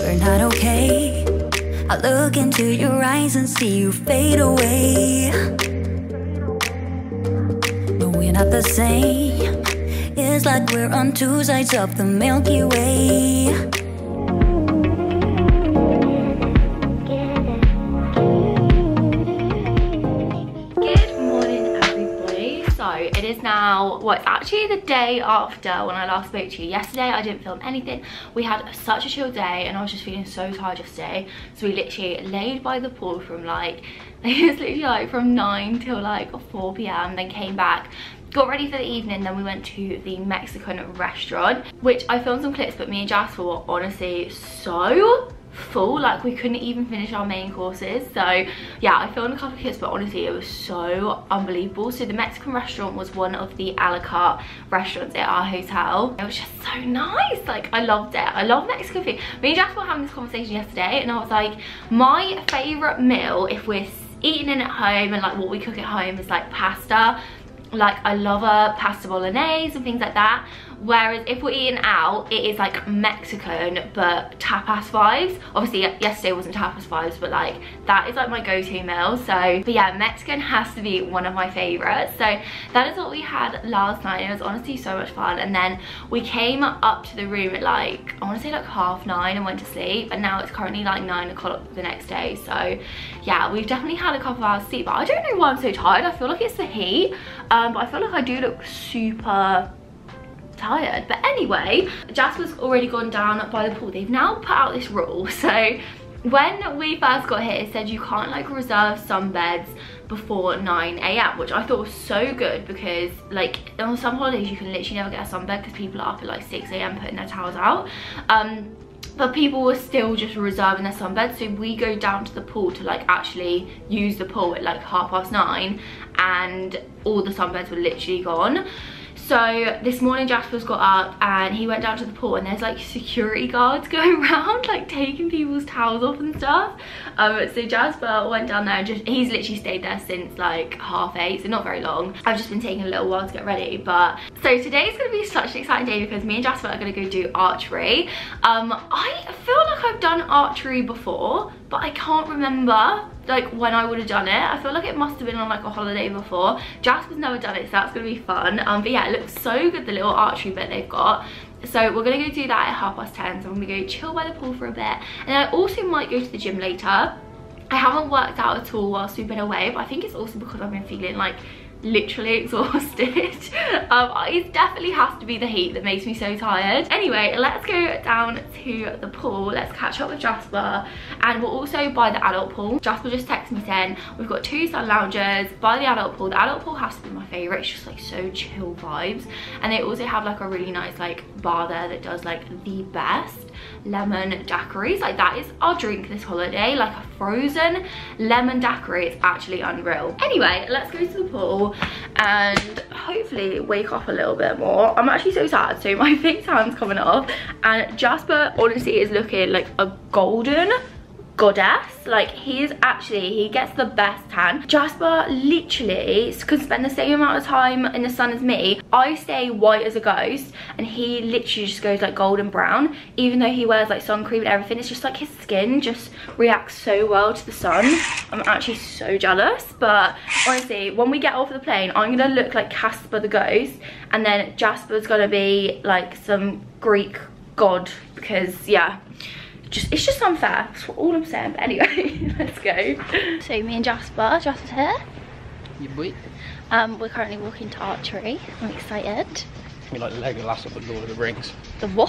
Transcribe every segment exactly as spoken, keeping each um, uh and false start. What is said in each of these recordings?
We're not okay. I look into your eyes and see you fade away. No, we're not the same. It's like we're on two sides of the Milky Way. It is now, well, it's actually the day after when I last spoke to you. Yesterday I didn't film anything. We had such a chill day and I was just feeling so tired yesterday, so we literally laid by the pool from like it was literally like from nine till like four p m then came back, got ready for the evening, then we went to the Mexican restaurant, which I filmed some clips, but me and Jasper were honestly so full, like we couldn't even finish our main courses. So yeah, I filmed a couple of clips, but honestly it was so unbelievable. So the Mexican restaurant was one of the a la carte restaurants at our hotel. It was just so nice, like I loved it. I love Mexican food. Me and Jasper were having this conversation yesterday and I was like, my favorite meal if we're eating in at home and like what we cook at home is like pasta. Like I love a pasta bolognese and things like that, whereas if we're eating out it is like Mexican but tapas vibes. Obviously yesterday wasn't tapas vibes, but like that is like my go-to meal. So but yeah, Mexican has to be one of my favorites. So that is what we had last night. It was honestly so much fun, and then we came up to the room at like I want to say like half nine and went to sleep, and now it's currently like nine o'clock the next day. So yeah, we've definitely had a couple of hours sleep, but I don't know why I'm so tired. I feel like it's the heat. um, Um, but I feel like I do look super tired. But anyway, Jasper's already gone down by the pool. They've now put out this rule. So when we first got here, it said you can't like reserve sunbeds before nine a m, which I thought was so good, because like on some holidays you can literally never get a sunbed because people are up at like six a m putting their towels out. Um, But people were still just reserving their sunbeds, so we go down to the pool to like actually use the pool at like half past nine, and all the sunbeds were literally gone. So this morning Jasper's got up and he went down to the pool, and there's like security guards going around like taking people's towels off and stuff. Um, so Jasper went down there and just, he's literally stayed there since like half eight, so not very long. I've just been taking a little while to get ready. But so today's going to be such an exciting day because me and Jasper are going to go do archery. Um, I feel like I've done archery before, but I can't remember like when I would have done it. I feel like it must have been on like a holiday before. Jasper's never done it, so that's gonna be fun. Um but yeah, it looks so good, the little archery bit they've got. So we're gonna go do that at half past ten, so I'm gonna go chill by the pool for a bit, and I also might go to the gym later. I haven't worked out at all whilst we've been away, but I think it's also because I've been feeling like literally exhausted. Um it definitely has to be the heat that makes me so tired. Anyway, let's go down to the pool, let's catch up with Jasper, and we're also by the adult pool. Jasper just texted me saying we've got two sun loungers by the adult pool. The adult pool has to be my favorite. It's just like so chill vibes, and they also have like a really nice like bar there that does like the best lemon daiquiris. Like that is our drink this holiday, like a frozen lemon daiquiri. It's actually unreal. Anyway, let's go to the pool and hopefully wake up a little bit more. I'm actually so sad, so my big tan's coming off, and Jasper honestly is looking like a golden goddess. Like he is actually, he gets the best tan. Jasper literally could spend the same amount of time in the sun as me. I stay white as a ghost, and he literally just goes like golden brown, even though he wears like sun cream and everything. It's just like his skin just reacts so well to the sun. I'm actually so jealous. But honestly, when we get off the plane, I'm gonna look like Casper the ghost, and then Jasper's gonna be like some Greek god, because yeah, Just, it's just unfair. That's all I'm saying. But anyway, let's go. So me and Jasper, Jasper's here. You boy. Um, we're currently walking to archery. I'm excited. You're like Legolas off of Lord of the Rings. The what?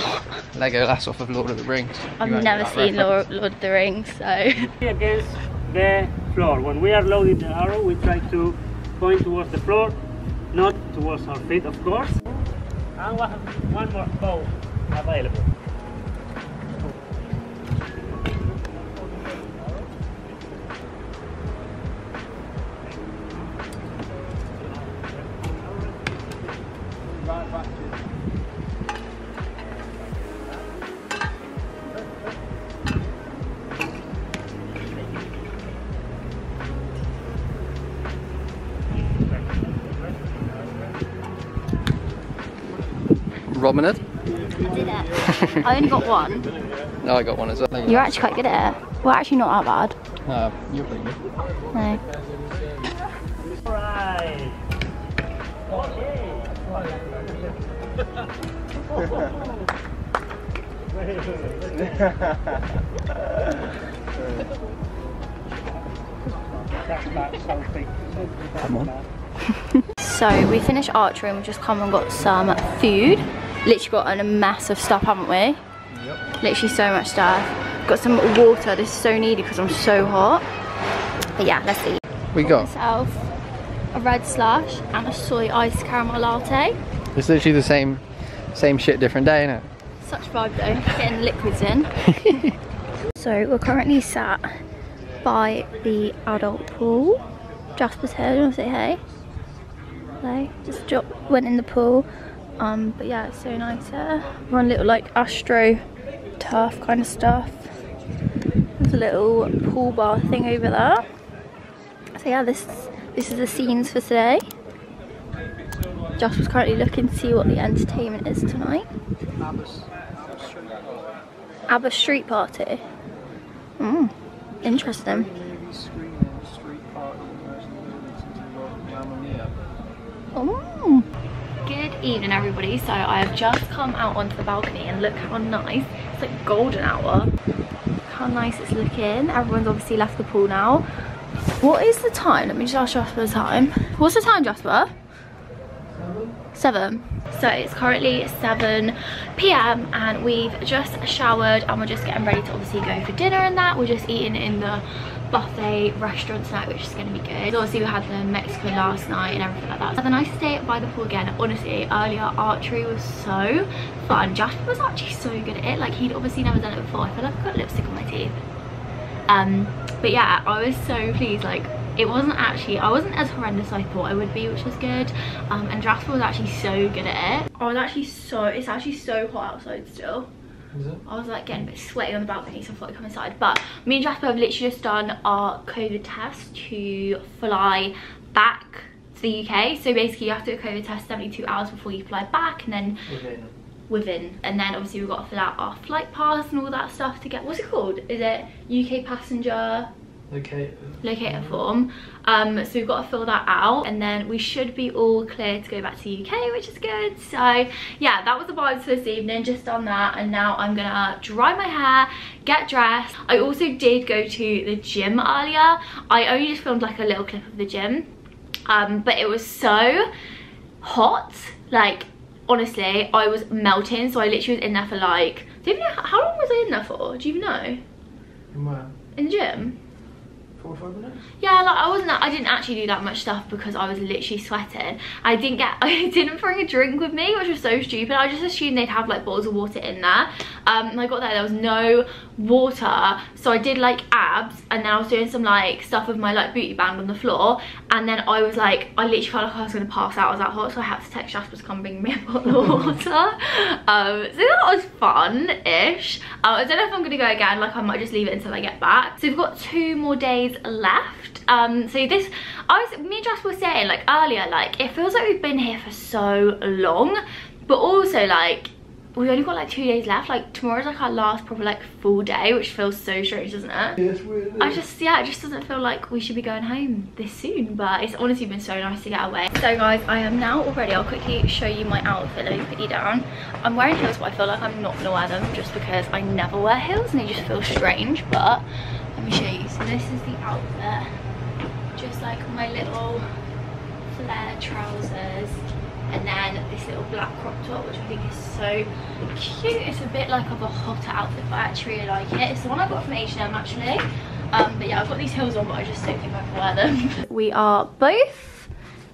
Legolas off of Lord of the Rings. I've never seen Lord, Lord of the Rings, so. Against the floor. When we are loading the arrow, we try to point towards the floor, not towards our feet, of course. And one more bow available. Robin it? I only got one. No, I got one as well. You're actually quite good at it. We're actually not that bad. No, you're pretty good. No. Right. Come on. So we finished archery and we just come and got some food. Literally got a mess of stuff, haven't we? Yep. Literally so much stuff. Got some water. This is so needy because I'm so hot. But yeah, let's eat. We got myself a red slush and a soy ice caramel latte. It's literally the same, same shit, different day, innit? Such vibe though. Getting liquids in. So we're currently sat by the adult pool. Jasper's here. Do you want to say hey? Hello. Just dropped, went in the pool. Um, but yeah, it's so nice here. We're on a little like astro turf kind of stuff. There's a little pool bar thing over there. So yeah, this this is the scenes for today. Josh was currently looking to see what the entertainment is tonight. ABBA street party. Mm, interesting. Oh. Good evening everybody, so I have just come out onto the balcony and look how nice, it's like golden hour. Look how nice it's looking. Everyone's obviously left the pool now. What is the time? Let me just ask Jasper the time. What's the time, Jasper? Seven. So it's currently seven p m and we've just showered and we're just getting ready to obviously go for dinner and that. We're just eating in the buffet restaurant tonight, which is going to be good. So obviously we had the Mexican last night and everything like that. Had a nice day by the pool again. Honestly, earlier archery was so fun. Jasper was actually so good at it. Like, he'd obviously never done it before. I feel like I've got lipstick on my teeth. Um, but yeah, I was so pleased. Like, it wasn't actually, I wasn't as horrendous as I thought I would be, which was good. Um, and Jasper was actually so good at it. I was actually so, it's actually so hot outside still. I was like getting a bit sweaty on the balcony, so I thought I'd come inside. But me and Jasper have literally just done our COVID test to fly back to the U K. So basically you have to do a COVID test seventy-two hours before you fly back, and then within. within. And then obviously we've got to fill out our flight pass and all that stuff to get, what's it called? Is it U K passenger? Locator. Locator form. Um, so we've got to fill that out and then we should be all clear to go back to the U K, which is good. So yeah, that was the vibes for this evening, just on that. And now I'm gonna dry my hair, get dressed. I also did go to the gym earlier. I only just filmed like a little clip of the gym, um, but it was so hot. Like, honestly, I was melting. So I literally was in there for like, do you know, how long was I in there for? Do you even know? In where? In the gym. Yeah, like I wasn't, I didn't actually do that much stuff because I was literally sweating. I didn't get, I didn't bring a drink with me, which was so stupid. I just assumed they'd have like bottles of water in there. Um, and I got there, there was no water. So I did like abs and then I was doing some like stuff with my like booty band on the floor. And then I was like, I literally felt like I was going to pass out. I was that hot, so I had to text Jasper to come bring me a bottle of water. Um, so that was fun-ish. Uh, I don't know if I'm going to go again. Like, I might just leave it until I get back. So we've got two more days left. Um so this, I was, me and Jasper were saying like earlier, like it feels like we've been here for so long, but also like we've only got like two days left. Like tomorrow's like our last proper like full day, which feels so strange, doesn't it? Yes, really. I just, yeah, it just doesn't feel like we should be going home this soon, but it's honestly been so nice to get away. So guys, I am now all ready. I'll quickly show you my outfit. Let me put you down. I'm wearing heels, but I feel like I'm not gonna wear them just because I never wear heels and they just feel strange, but let me show you. So this is the outfit, just like my little flare trousers and then this little black crop top, which I think is so cute. It's a bit like of a hotter outfit, but I actually really like it. It's the one I got from H and M actually. Um, but yeah, I've got these heels on, but I just don't think I can wear them. We are both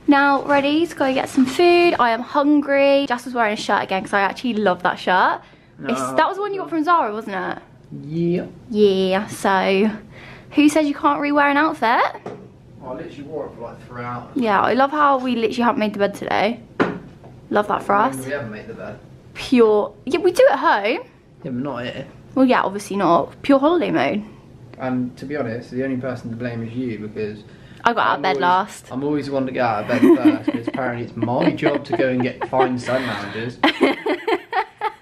now ready to go get some food. I am hungry. Jasper's wearing a shirt again because I actually love that shirt. No. It's, that was the one you got from Zara, wasn't it? Yeah. Yeah, so who says you can't re-wear an outfit? Oh, I literally wore it for like three hours. Yeah, I love how we literally haven't made the bed today. Love that for us. We haven't made the bed. Pure, yeah, we do at home. Yeah, but not here. Well, yeah, obviously not. Pure holiday mode. And to be honest, the only person to blame is you because I got out of bed always, last. I'm always the one to get out of bed first because apparently it's my job to go and get fine sun loungers.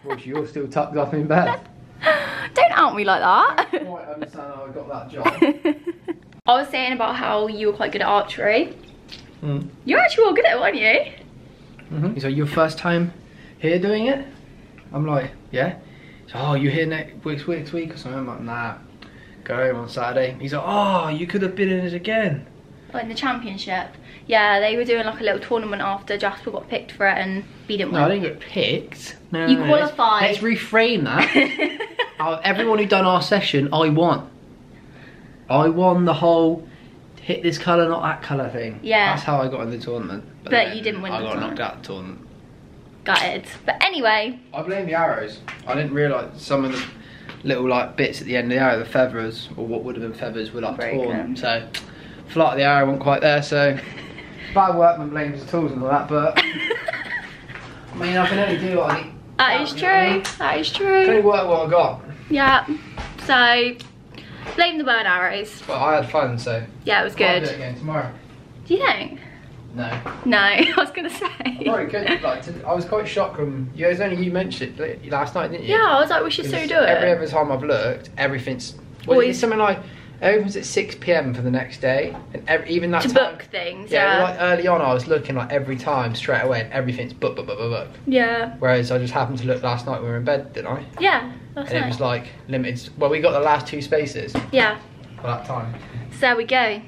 Which you're still tucked up in bed. Don't aren't we, like that? I don't quite understand how I got that job. I was saying about how you were quite good at archery. Mm. You're actually all good at it, weren't you? Mm-hmm. So your first time here doing it? I'm like, yeah. So, oh, you here next week's week's week or something? I'm like, nah. Go home on Saturday. He's like, oh, you could have been in it again. Oh, in the championship. Yeah, they were doing like a little tournament after Jasper got picked for it and he didn't win. No, I didn't get picked. No, you no, qualified. Let's, let's reframe that. Out of everyone who done our session, I won. I won the whole hit this colour, not that colour thing. Yeah. That's how I got in the tournament. But, but you didn't win I the tournament. I got knocked out of the tournament. Gutted. But anyway. I blame the arrows. I didn't realise some of the little like bits at the end of the arrow, the feathers, or what would have been feathers, were like torn. So, flight of the arrow wasn't quite there, so. Bad workman blames the tools and all that, but. I mean, I can only do what I need. That is true. That is true. I can only work what I got. Yeah. So. Blame the bird arrows. But I had fun, so. Yeah, it was good. I'll do it again tomorrow. Do you think? No. No, I was gonna say. I, probably could, like, to, I was quite shocked when you, it was only you mentioned it last night, didn't you? Yeah, I was like, we should so do it. Every other time I've looked, everything's. Well, always. It's something like it opens at six p m for the next day, and every, even that to time, book things. Yeah, yeah. Like early on, I was looking like every time straight away, and everything's book, book, book, book. Yeah. Whereas I just happened to look last night when we were in bed, didn't I? Yeah. And it was like limited. Well, we got the last two spaces. Yeah. For that time. So there we go.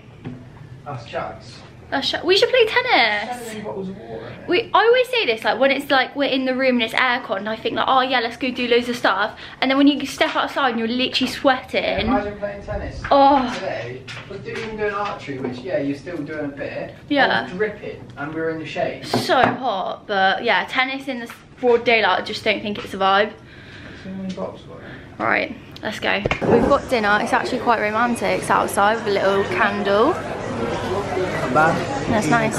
That's chats. That's sh we should play tennis. Of water, we I always say this, like when it's like we're in the room and it's aircon, I think like, oh yeah, let's go do loads of stuff. And then when you step outside and you're literally sweating. Yeah, imagine playing tennis. Oh. Today, we're doing archery, which yeah, you're still doing a bit. Yeah. I was dripping, and we were in the shade. So hot, but yeah, tennis in the broad daylight, I just don't think it's a vibe. Alright, let's go. We've got dinner. It's actually quite romantic. It's outside with a little candle. Not bad. That's nice.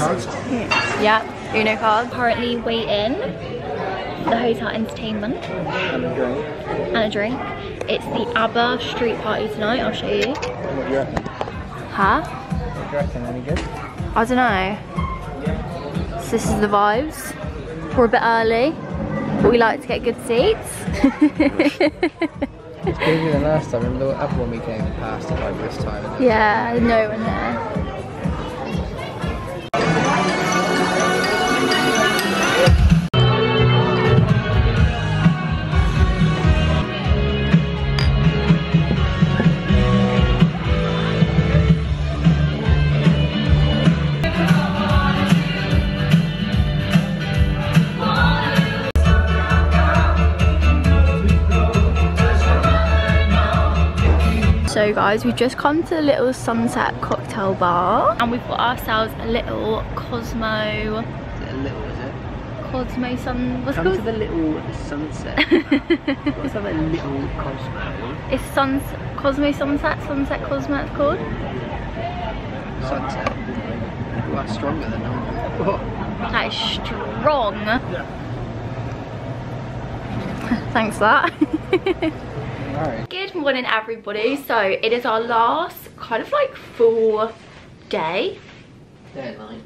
Yeah, Uno card. Currently waiting for the hotel entertainment. And a drink. And a drink. It's the ABBA street party tonight. I'll show you. What do you reckon? Huh? What do you reckon? Any good? I don't know. So this is the vibes. We're a bit early. But we like to get good seats. It's bigger than last time. Remember the other one we came past at like this time? Isn't it? Yeah, no one there. So guys, we've just come to the little sunset cocktail bar and we've got ourselves a little Cosmo. Is it a little, is it? Cosmo sun, what's it called? Come to the little sunset. What's that, little Cosmo? It's sun, Cosmo sunset, sunset Cosmo it's called. Sunset. Oh, that's stronger than normal. Oh. That is strong. Yeah. Thanks for that. Right. Good morning everybody, so it is our last kind of like full day. Day and night.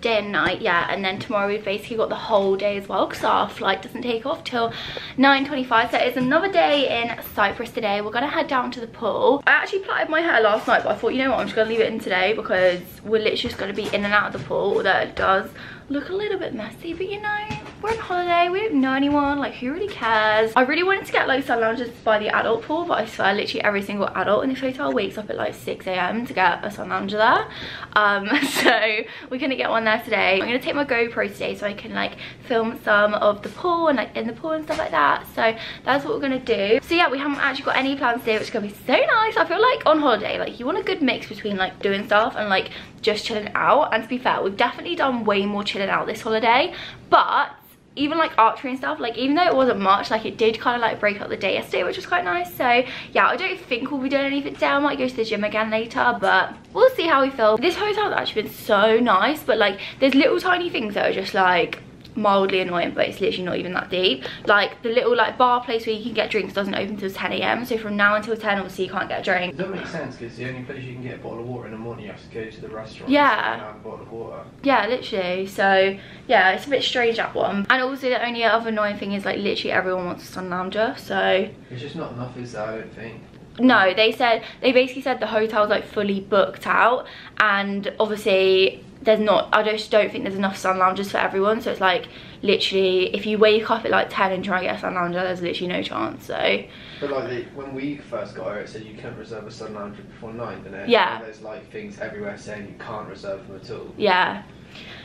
Day and night, yeah, and then tomorrow we've basically got the whole day as well because our flight doesn't take off till nine twenty-five, so it's another day in Cyprus today. We're going to head down to the pool. I actually plaited my hair last night, but I thought, you know what, I'm just going to leave it in today because we're literally just going to be in and out of the pool, although it does look a little bit messy, but you know, we're on holiday, we don't know anyone, like who really cares. I really wanted to get like sun lounges by the adult pool, but I swear literally every single adult in this hotel wakes up at like six a m to get a sun lounger there, um so we're gonna get one there today. I'm gonna take my GoPro today so I can like film some of the pool and like in the pool and stuff like that, so that's what we're gonna do. So yeah, we haven't actually got any plans today, which is gonna be so nice. I feel like on holiday, like you want a good mix between like doing stuff and like just chilling out, and to be fair, we've definitely done way more chilling out this holiday, but even like archery and stuff, like even though it wasn't much, like it did kind of like break up the day yesterday, which was quite nice. So yeah, I don't think we'll be doing anything today. I might go to the gym again later, but we'll see how we feel. This hotel's actually been so nice, but like there's little tiny things that are just like mildly annoying, but it's literally not even that deep. Like the little like bar place where you can get drinks doesn't open till ten A M so from now until ten obviously you can't get a drink. Does that make sense? Because the only place you can get a bottle of water in the morning, you have to go to the restaurant. Yeah, and have a bottle of water. Yeah, literally. So yeah, it's a bit strange, that one. And also the only other annoying thing is like literally everyone wants a sun lounger, so it's just not enough, is that, I don't think. No, they said, they basically said the hotel's like fully booked out, and obviously there's not, I just don't think there's enough sun loungers for everyone. So it's like literally if you wake up at like ten and try and get a sun lounger, there's literally no chance. So but like the, when we first got here it said you couldn't reserve a sun lounger before nine, didn't it? Yeah, and there's like things everywhere saying you can't reserve them at all. Yeah,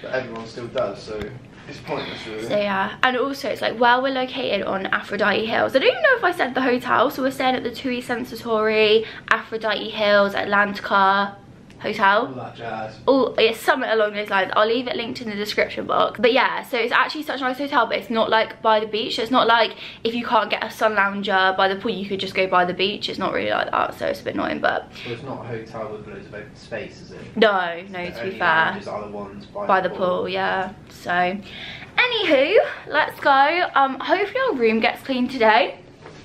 but everyone still does, so it's pointless really. So yeah, and also it's like, well, we're located on Aphrodite Hills. I don't even know if I said the hotel, so we're staying at the T U I Sensatori Aphrodite Hills Atlantica Hotel. All that jazz. Oh, it's something along those lines. I'll leave it linked in the description box. But yeah, so it's actually such a nice hotel, but it's not like by the beach. So it's not like if you can't get a sun lounger by the pool, you could just go by the beach. It's not really like that, so it's a bit annoying. But well, it's not a hotel with loads of open space, is it? No, no. To be fair, are the ones by, by the, the pool. pool. Yeah. So, anywho, let's go. Um, hopefully our room gets cleaned today.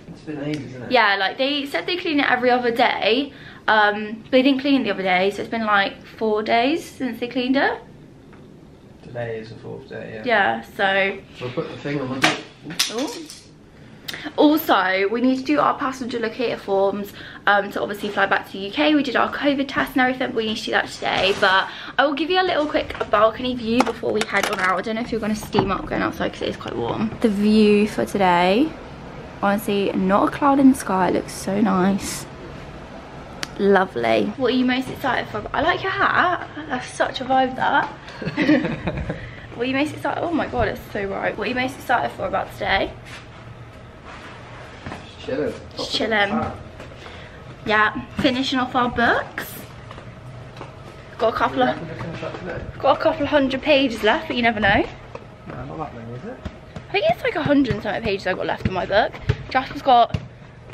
It's been ages, isn't it? Yeah, like they said they clean it every other day. Um, but they didn't clean it the other day, so it's been like four days since they cleaned it. Today is the fourth day, yeah. Yeah, so... We'll put the thing on the... Oh. Also, we need to do our passenger locator forms um, to obviously fly back to the U K. We did our COVID test and everything, but we need to do that today. But I will give you a little quick balcony view before we head on out. I don't know if you're going to steam up going outside because it is quite warm. The view for today. Honestly, not a cloud in the sky. It looks so nice. Lovely. What are you most excited for? I like your hat. That's such a vibe, that. What are you most excited? Oh my god, it's so right. What are you most excited for about today? Just chilling. Just chilling. Yeah, finishing off our books. Got a couple of got a couple of hundred pages left, but you never know. No, not that many, is it? I think it's like a hundred and something pages I got left in my book. Jasper's got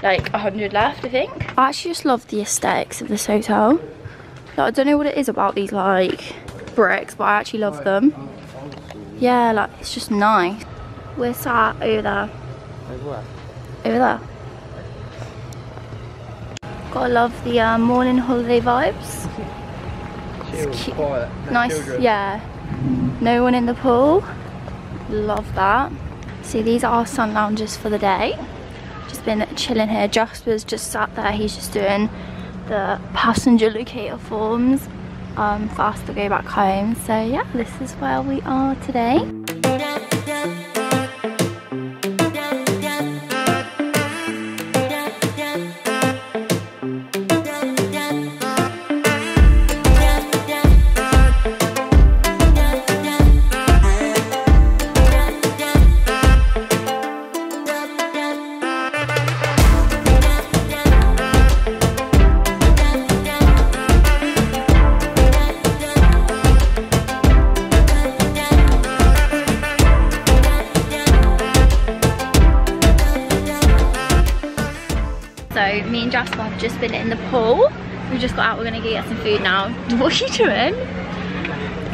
like a hundred left, I think. I actually just love the aesthetics of this hotel. Like, I don't know what it is about these like bricks, but I actually love them. Yeah, like it's just nice. We're sat over there. Over where? Over there. Gotta love the uh, morning holiday vibes. Chill, quiet, no nice, children. Yeah. No one in the pool. Love that. So these are our sun loungers for the day. Just been chilling here. Jasper's just sat there, he's just doing the passenger locator forms um, for us to go back home. So yeah, this is where we are today. Jasper have just been in the pool. We just got out, we're gonna go get some food now. What are you doing?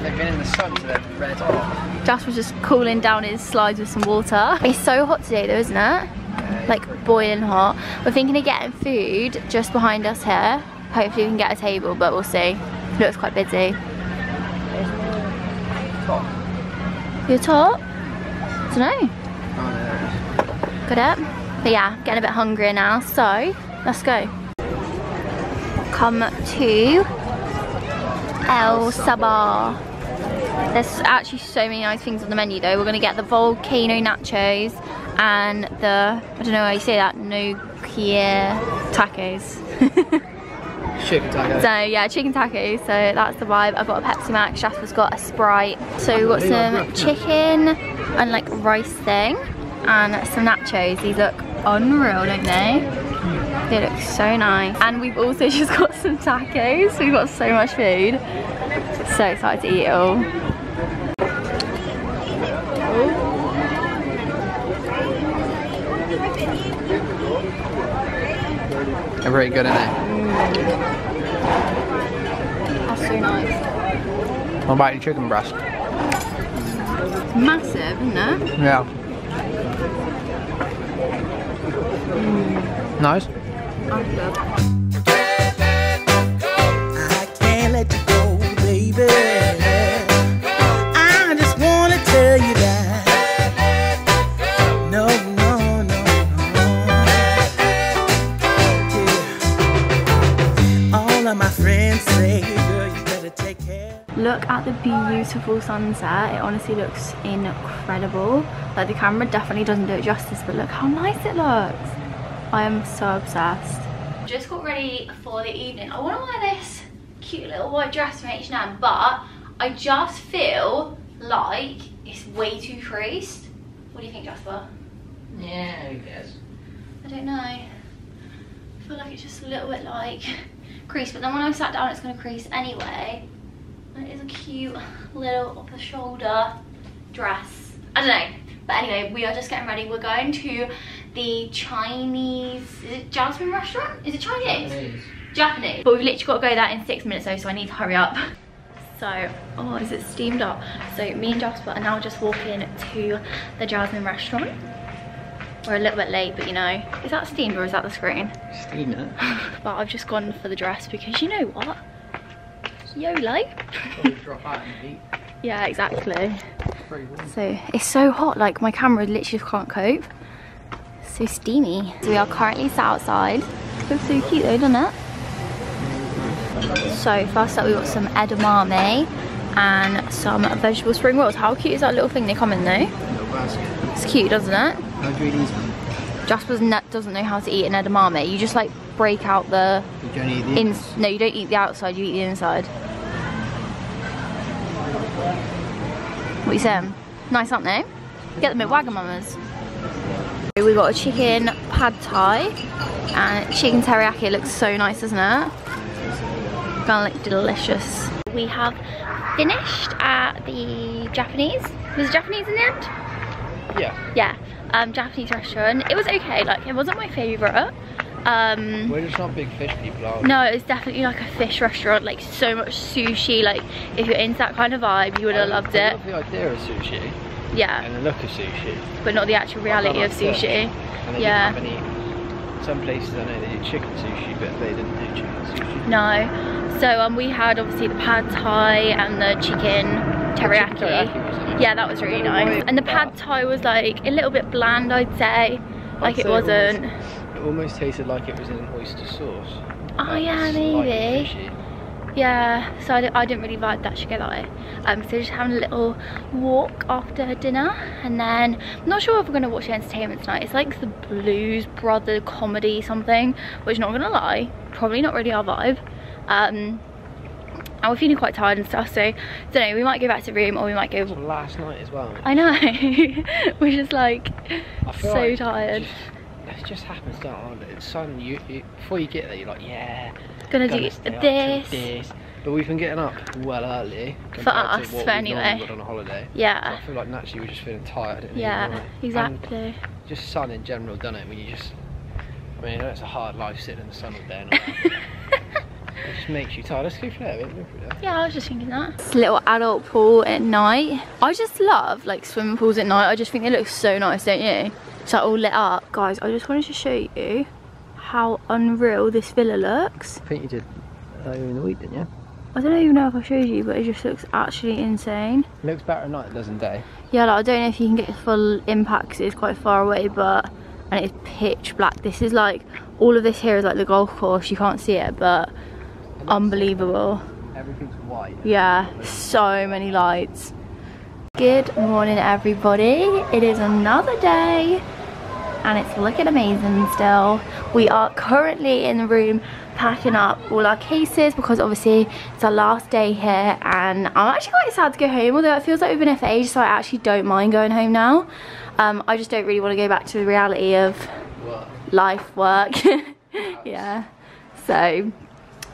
They've been in the sun, so they're red hot. Jasper's just cooling down his slides with some water. It's so hot today though, isn't it? Yeah, like boiling hot. We're thinking of getting food just behind us here. Hopefully we can get a table, but we'll see. It looks quite busy. Top. Your top? I don't know. Oh, no. Got it? But yeah, getting a bit hungrier now, so let's go. Come to El Sabah. There's actually so many nice things on the menu though. We're gonna get the volcano nachos and the, I don't know how you say that, Nokia tacos. Chicken tacos. So yeah, chicken tacos, so that's the vibe. I've got a Pepsi Max, Jasper's got a Sprite. So we've got some chicken and like rice thing and some nachos. These look unreal, don't they? They look so nice. And we've also just got some tacos. We've got so much food. So excited to eat it all. They're very good, aren't they? That's so nice. What about your chicken breast? massive, isn't it? Yeah. Mm. Nice. I can't let you go, baby. I just want to tell you that. No, no, no, no. Yeah. All of my friends say, girl, you better take care. Look at the beautiful sunset. It honestly looks incredible. Like, the camera definitely doesn't do it justice, but look how nice it looks. I am so obsessed. Just got ready for the evening. I want to wear this cute little white dress from H and M, but I just feel like it's way too creased. What do you think, Jasper? Yeah, I guess. I don't know. I feel like it's just a little bit like creased, but then when I sat down, it's going to crease anyway. And it is a cute little upper shoulder dress. I don't know. But anyway, we are just getting ready. We're going to the Chinese, is it Jasmine restaurant? Is it Chinese? Japanese. Japanese. But we've literally got to go there in six minutes though, so I need to hurry up. So, oh, is it steamed up? So me and Jasper are now just walking to the Jasmine restaurant. We're a little bit late, but you know, is that steamed or is that the screen? Steamed it. But I've just gone for the dress because you know what? YOLO. Probably drop out and eat. Yeah, exactly. So it's so hot, like my camera literally can't cope. It's so steamy. So we are currently sat outside. Looks so cute though, doesn't it? So first up we got some edamame and some vegetable spring rolls. How cute is that little thing they come in though? Little basket. It's cute, doesn't it? How do you eat these? Jasper's net doesn't know how to eat an edamame. You just like break out the, you don't eat the ins no, you don't eat the outside, you eat the inside. What are you saying? Nice, aren't they? Get them at Wagamama's. We got a chicken pad thai and chicken teriyaki. It looks so nice, doesn't it? It's gonna look delicious. We have finished at the Japanese. Was it Japanese in the end? Yeah. Yeah. Um, Japanese restaurant. It was okay. Like, it wasn't my favourite. Um, We're just not big fish people, are we? No, it's definitely like a fish restaurant, like so much sushi. Like, if you're into that kind of vibe, you would have loved it. I love the idea of sushi. Yeah. And the look of sushi. But not the actual reality of sushi. And they yeah. didn't have any. Some places I know they do chicken sushi, but they didn't do chicken sushi. No. So um, we had obviously the pad thai and the chicken. Teriyaki. The chicken teriyaki was nice. Yeah, that was really nice. And the pad thai was like a little bit bland, I'd say. Like, I'd it say wasn't. It was almost tasted like it was in an oyster sauce. Oh like yeah, maybe. Fishy. Yeah, so I, I didn't really like that shigellai. Um, so just having a little walk after dinner, and then I'm not sure if we're gonna watch entertainment tonight. It's like the Blues Brother comedy something, which not gonna lie, probably not really our vibe. Um, and we're feeling quite tired and stuff, so I don't know. We might go back to the room, or we might go. That's last night as well. I know. We're just like so like tired. It just happens, don't it? It's sudden, you, you, before you get there, you're like, yeah, gonna, gonna do this. this. But we've been getting up well early. For us, to what for anyway. Got on a holiday. Yeah. So I feel like naturally we're just feeling tired. Didn't yeah, we? Exactly. And just sun in general, don't it? When you just, I mean, you know, it's a hard life sitting in the sun all day. And all that. It just makes you tired. Let's go for that. Yeah, I was just thinking that. This little adult pool at night. I just love like swimming pools at night. I just think they look so nice, don't you? It's like all lit up. Guys, I just wanted to show you how unreal this villa looks. I think you did earlier in the week, didn't you? I don't even know if I showed you, but it just looks actually insane. It looks better at night, doesn't it? Yeah, like, I don't know if you can get the full impact because it's quite far away, but and it's pitch black. This is like, all of this here is like the golf course. You can't see it, but unbelievable. Everything's white. Yeah, so many lights. Good morning, everybody. It is another day and it's looking amazing still. We are currently in the room packing up all our cases because obviously it's our last day here, and I'm actually quite sad to go home, although it feels like we've been here for ages, so I actually don't mind going home now. Um, I just don't really want to go back to the reality of work. life, work. Yeah, so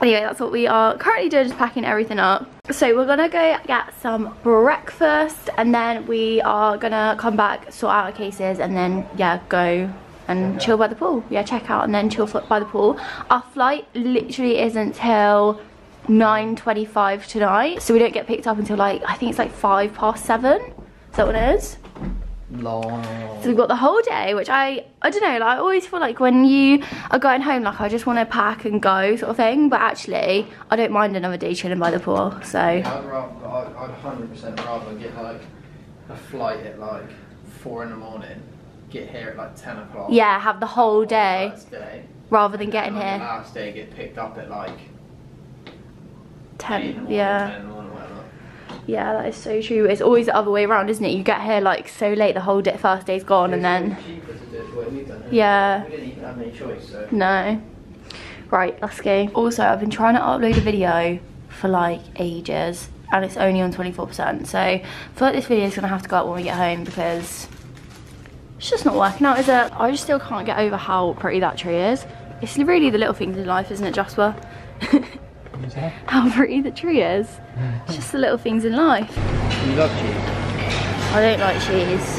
anyway, that's what we are currently doing, just packing everything up. So we're gonna go get some breakfast and then we are gonna come back, sort out our cases, and then yeah, go and yeah. chill by the pool. Yeah, check out and then chill by the pool. Our flight literally isn't till nine twenty-five tonight, so we don't get picked up until like, I think it's like five past seven. Is that what it is? Long. So we've got the whole day, which I, I don't know, like I always feel like when you are going home, like I just want to pack and go sort of thing, but actually I don't mind another day chilling by the pool, so. Yeah, I'd, rather, I'd one hundred percent rather get like a flight at like four in the morning, get here at like ten o'clock. Yeah, have the whole day, day rather than getting here. Last day get picked up at like ten, eight in the morning, yeah. ten in the morning, whatever. Yeah, that is so true. It's always the other way around, isn't it? You get here like so late, the whole day, first day's gone, and then yeah, we didn't even have any choice. So. No, right, let's go. Also, I've been trying to upload a video for like ages, and it's only on twenty-four percent. So I feel like this video is gonna have to go up when we get home because it's just not working out, is it? I just still can't get over how pretty that tree is. It's really the little things in life, isn't it, Jasper? How pretty the tree is. It's just the little things in life. You love cheese? I don't like cheese.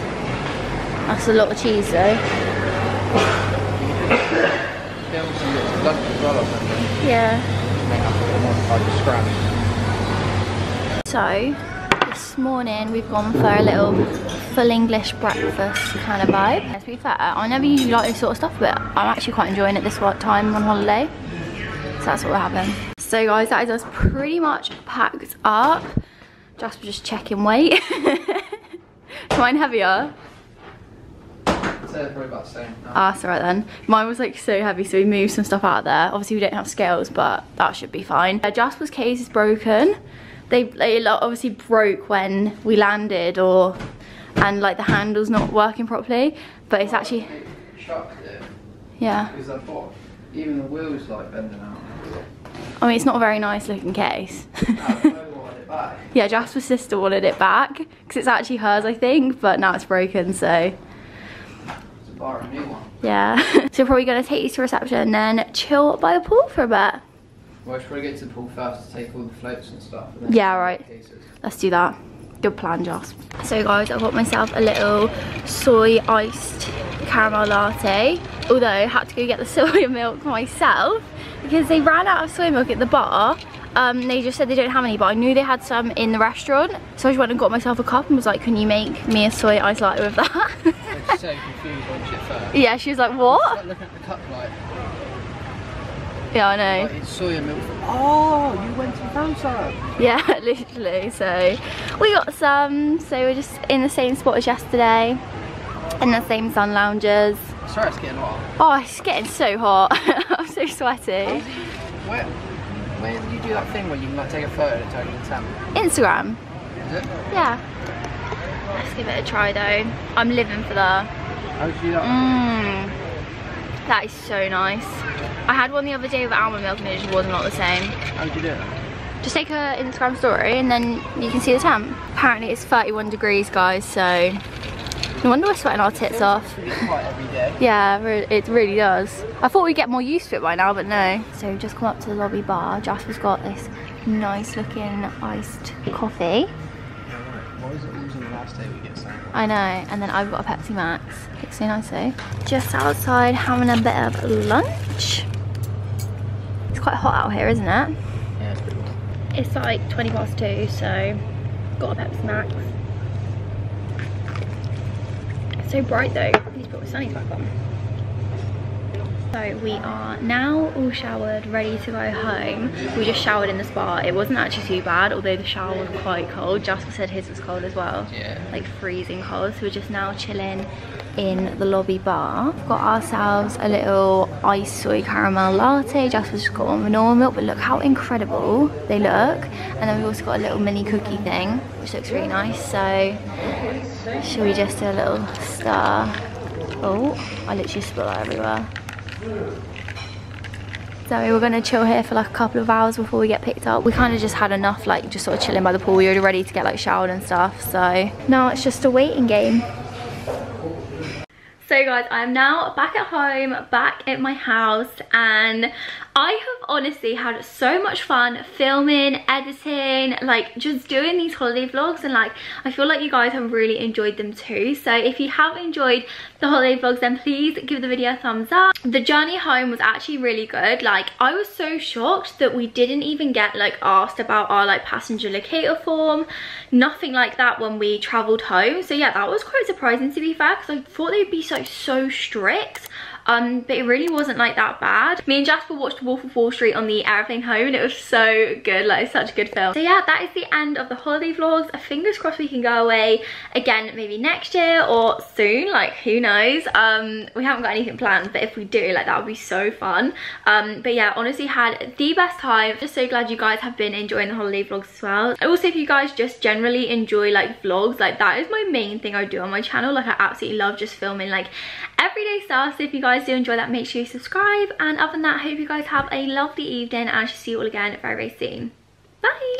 That's a lot of cheese though. Yeah. So, this morning we've gone for a little full English breakfast kind of vibe. To be fair, I never usually like this sort of stuff, but I'm actually quite enjoying it this time on holiday. So that's what will happen. So guys, that is us pretty much packed up. Jasper just checking weight. Is mine heavier? It's probably about the same. No. Ah, that's alright then. Mine was like so heavy, so we moved some stuff out of there. Obviously we don't have scales, but that should be fine. Uh, Jasper's case is broken. They, they obviously broke when we landed, or and like the handle's not working properly, but it's well, actually... It. Yeah. Because I thought even the wheels like bending out. I mean, it's not a very nice looking case. Yeah, Jasper's sister wanted it back because it's actually hers, I think, but now it's broken, so. It's a bar, a new one. Yeah. So we're probably going to take these to reception and then chill by the pool for a bit. Well, I should probably get to the pool first to take all the floats and stuff. And yeah, right. Let's do that. Good plan, Jasper. So guys, I've got myself a little soy iced caramel latte. Although I had to go get the soy milk myself, because they ran out of soy milk at the bar. Um, they just said they don't have any, but I knew they had some in the restaurant. So I just went and got myself a cup and was like, can you make me a soy iced latte with that? I was so confused when she first. Yeah, she was like, what? I was looking at the cup like... Yeah, I know. Like, it's soy milk. Oh, you went to Ramsar. Yeah, literally. So we got some. So we're just in the same spot as yesterday. In the same sun loungers. Sorry, it's getting hot. Oh, it's getting so hot. I'm so sweaty. How did you, where, where did you do that thing where you can like, take a photo and turn it into Instagram? Is it? Yeah. Let's give it a try though. I'm living for that. How did you do that? Mm, that is so nice. I had one the other day with almond milk and it just was not the same. How did you do it? Just take a Instagram story and then you can see the temp. Apparently it's thirty-one degrees, guys, so... No wonder we're sweating our tits off. Yeah, it really does. I thought we'd get more used to it by now, but no. So we've just come up to the lobby bar. Jasper's got this nice looking iced coffee. Why is it always on the last day we get something? I know, and then I've got a Pepsi Max. Looks so nice though. Just outside having a bit of lunch. It's quite hot out here, isn't it? Yeah, it's pretty hot. It's like twenty past two, so got a Pepsi Max. So bright though. I need to put my sunnies back on. So we are now all showered, ready to go home. We just showered in the spa. It wasn't actually too bad, although the shower was quite cold. Jasper said his was cold as well. Yeah. Like freezing cold. So we're just now chilling in the lobby bar. We've got ourselves a little iced soy caramel latte. Jasper's just got one with normal milk, but look how incredible they look. And then we've also got a little mini cookie thing, which looks really nice. So should we just do a little stir? Oh, I literally spilled that everywhere. So we're gonna chill here for like a couple of hours before we get picked up. We kind of just had enough, like just sort of chilling by the pool. We were ready to get like showered and stuff. So now it's just a waiting game. So guys, I am now back at home, back at my house, and I have honestly had so much fun filming, editing, like just doing these holiday vlogs, and like I feel like you guys have really enjoyed them too. So if you have enjoyed the holiday vlogs, then please give the video a thumbs up. The journey home was actually really good. Like I was so shocked that we didn't even get like asked about our like passenger locator form, nothing like that when we traveled home. So yeah, that was quite surprising to be fair, because I thought they'd be so Like so strict, um but it really wasn't like that bad. Me and Jasper watched Wolf of Wall Street on the airplane home and it was so good, like it's such a good film. So yeah, that is the end of the holiday vlogs. Fingers crossed we can go away again maybe next year or soon, like who knows. Um we haven't got anything planned, but if we do, like that would be so fun. Um but yeah, honestly had the best time. Just so glad you guys have been enjoying the holiday vlogs as well. Also if you guys just generally enjoy like vlogs, like that is my main thing I do on my channel. Like I absolutely love just filming like everyday stuff. So if you guys do enjoy that, make sure you subscribe, and other than that, I hope you guys have a lovely evening and I shall see you all again very very soon. Bye.